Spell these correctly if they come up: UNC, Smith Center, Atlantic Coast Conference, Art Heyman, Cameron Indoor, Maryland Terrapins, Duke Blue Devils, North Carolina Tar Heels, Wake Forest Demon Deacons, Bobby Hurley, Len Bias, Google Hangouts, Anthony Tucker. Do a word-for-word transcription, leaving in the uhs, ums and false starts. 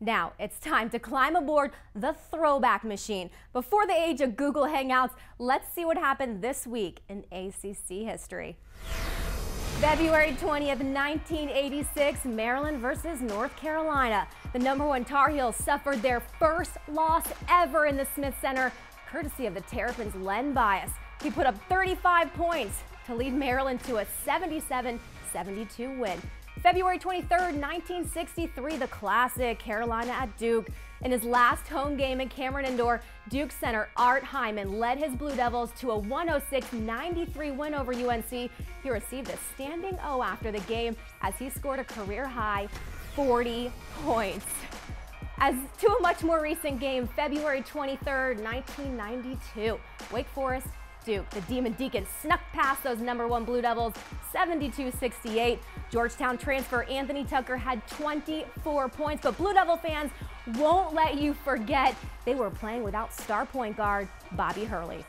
Now it's time to climb aboard the throwback machine. Before the age of Google Hangouts, let's see what happened this week in A C C history. February twentieth, nineteen eighty-six, Maryland versus North Carolina. The number one Tar Heels suffered their first loss ever in the Smith Center, courtesy of the Terrapins' Len Bias. He put up thirty-five points to lead Maryland to a seventy-seven seventy-two win. February twenty-third, nineteen sixty-three, the classic Carolina at Duke. In his last home game at Cameron Indoor, Duke center Art Heyman led his Blue Devils to a one oh six ninety-three win over U N C. He received a standing O after the game as he scored a career-high forty points. As to a much more recent game, February twenty-third, nineteen ninety-two, Wake Forest Duke. The Demon Deacons snuck past those number one Blue Devils seventy-two sixty-eight. Georgetown transfer Anthony Tucker had twenty-four points, but Blue Devil fans won't let you forget they were playing without star point guard Bobby Hurley.